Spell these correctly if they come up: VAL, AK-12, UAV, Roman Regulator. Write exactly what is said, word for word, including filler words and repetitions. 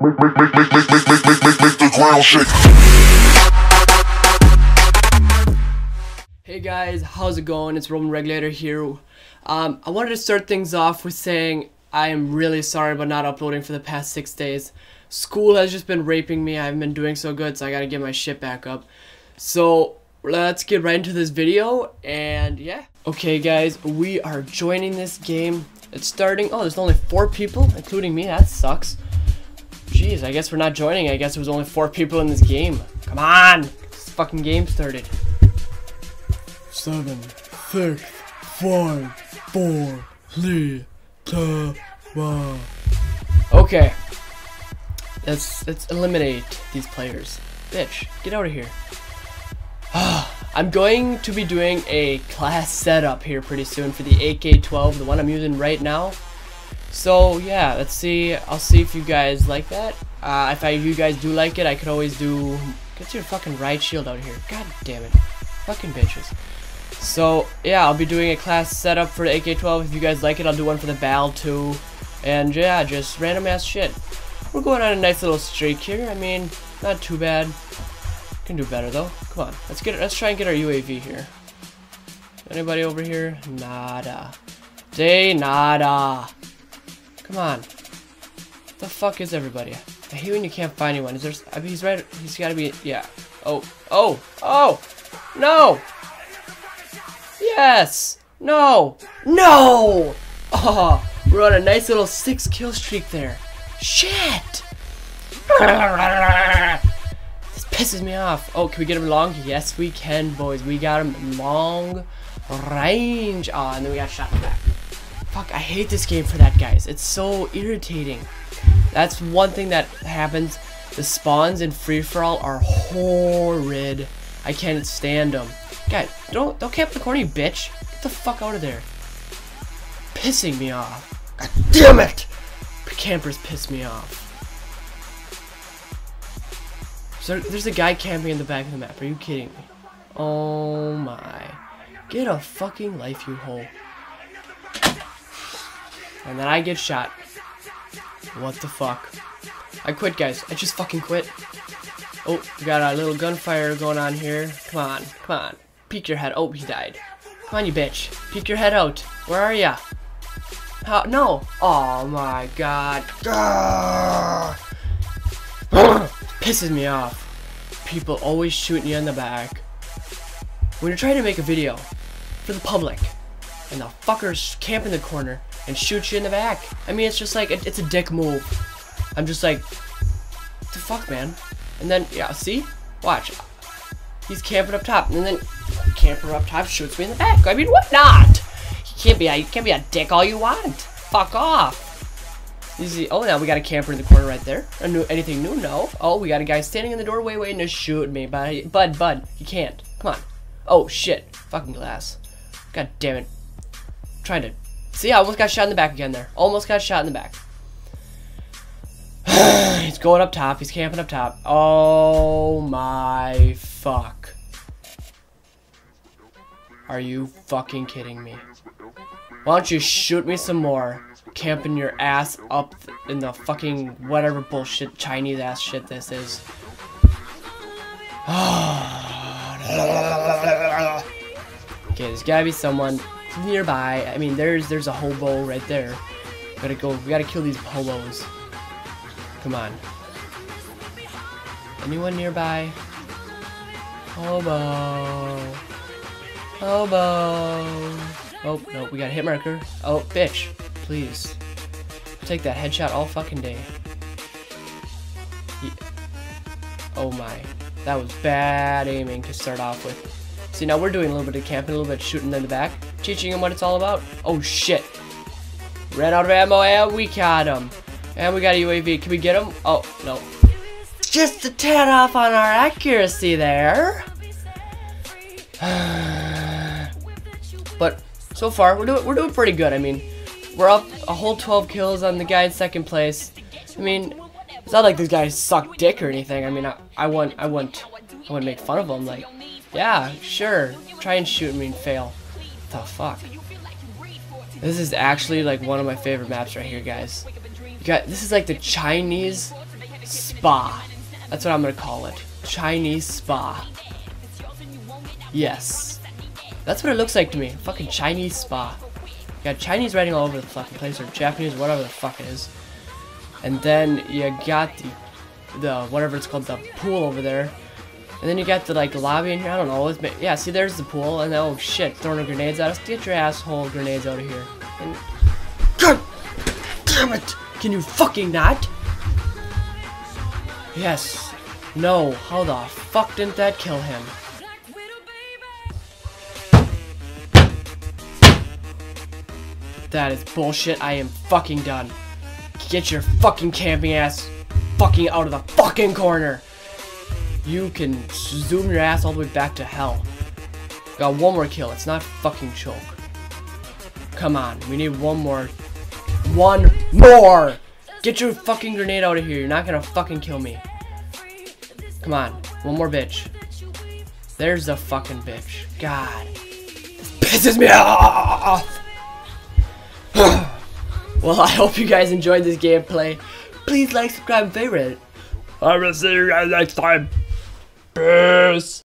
make, make, make, make, make, make, make, make, make the ground shake. Hey guys, how's it going? It's Roman Regulator here. Um, I wanted to start things off with saying I am really sorry about not uploading for the past six days. School has just been raping me. I haven't been doing so good, so I gotta get my shit back up. So let's get right into this video, and yeah. Okay guys, we are joining this game. It's starting, oh, there's only four people, including me, that sucks. Jeez, I guess we're not joining. I guess there was only four people in this game. Come on! This fucking game started. Seven, six, five, four, three, two, one. Okay. Let's, let's eliminate these players. Bitch, get out of here. I'm going to be doing a class setup here pretty soon for the A K twelve, the one I'm using right now. So yeah, let's see. I'll see if you guys like that. Uh, if I, you guys do like it, I could always do. Get your fucking ride shield out here. God damn it, fucking bitches. So yeah, I'll be doing a class setup for the A K twelve. If you guys like it, I'll do one for the V A L too. And yeah, just random ass shit. We're going on a nice little streak here. I mean, not too bad. Can do better though. Come on, let's get. Let's try and get our U A V here. Anybody over here? Nada. De nada. Come on. The fuck is everybody? I hate when you can't find anyone. Is there? I mean, he's right. He's got to be. Yeah. Oh. Oh. Oh. No. Yes. No. No. Oh, we're on a nice little six kill streak there. Shit. Pisses me off. Oh, can we get him long? Yes, we can, boys. We got him long range. Oh, and then we got shot in the back. Fuck, I hate this game for that, guys. It's so irritating. That's one thing that happens. The spawns in free-for-all are horrid. I can't stand them. Guys, don't, don't camp in the corner, you bitch. Get the fuck out of there. Pissing me off. God damn it! Campers piss me off. So there's a guy camping in the back of the map. Are you kidding me? Oh my. Get a fucking life, you hole. And then I get shot. What the fuck? I quit, guys. I just fucking quit. Oh, we got a little gunfire going on here. Come on. Come on. Peek your head. Oh, he died. Come on, you bitch. Peek your head out. Where are ya? How? No. Oh my god. Pisses me off. People always shooting you in the back when you're trying to make a video for the public, and the fuckers camp in the corner and shoot you in the back. I mean, it's just like it, it's a dick move. I'm just like, what the fuck, man. And then yeah, see, watch, he's camping up top, and then camper up top shoots me in the back. I mean, what not? You can't be a, you can't be a dick all you want. Fuck off. You see, oh, now we got a camper in the corner right there. A new, anything new? No. Oh, we got a guy standing in the doorway waiting to shoot me. Bud, bud, bud, you can't. Come on. Oh, shit. Fucking glass. God damn it. I'm trying to... See, I almost got shot in the back again there. Almost got shot in the back. He's going up top. He's camping up top. Oh, my fuck. Are you fucking kidding me? Why don't you shoot me some more? Camping your ass up in the fucking whatever bullshit Chinese ass shit this is. Okay, there's gotta be someone nearby. I mean, there's there's a hobo right there. Gotta go. We gotta kill these hobos. Come on. Anyone nearby? Hobo. Hobo. Oh, no, we got a hit marker. Oh, bitch. Please. Take that headshot all fucking day. Yeah. Oh my. That was bad aiming to start off with. See, now we're doing a little bit of camping, a little bit of shooting in the back. Teaching them what it's all about. Oh shit. Ran out of ammo and we caught him. And we got a U A V. Can we get him? Oh, no. Just a tad off on our accuracy there. But so far, we're doing, we're doing pretty good. I mean, we're up a whole twelve kills on the guy in second place. I mean, it's not like this guy sucked dick or anything. I mean, I, I wouldn't, I wouldn't, I wouldn't make fun of him. Like, yeah, sure, try and shoot me and fail. The fuck. This is actually like one of my favorite maps right here, guys. You got, this is like the Chinese spa. That's what I'm gonna call it. Chinese spa. Yes. That's what it looks like to me. Fucking Chinese spa. You got Chinese writing all over the fucking place, or Japanese, whatever the fuck it is. And then you got the, the whatever it's called, the pool over there. And then you got the, like, lobby in here. I don't know. It's been, yeah, see, there's the pool. And oh shit, throwing grenades at us. Get your asshole grenades out of here. And, God damn it! Can you fucking not? Yes. No. How the fuck didn't that kill him? That is bullshit. I am fucking done. Get your fucking camping ass fucking out of the fucking corner. You can zoom your ass all the way back to hell. Got one more kill. It's not fucking choke. Come on. We need one more. One more. Get your fucking grenade out of here. You're not gonna fucking kill me. Come on. One more bitch. There's the fucking bitch. God. This pisses me off. Well, I hope you guys enjoyed this gameplay. Please like, subscribe, and favorite. I will see you guys next time. Peace.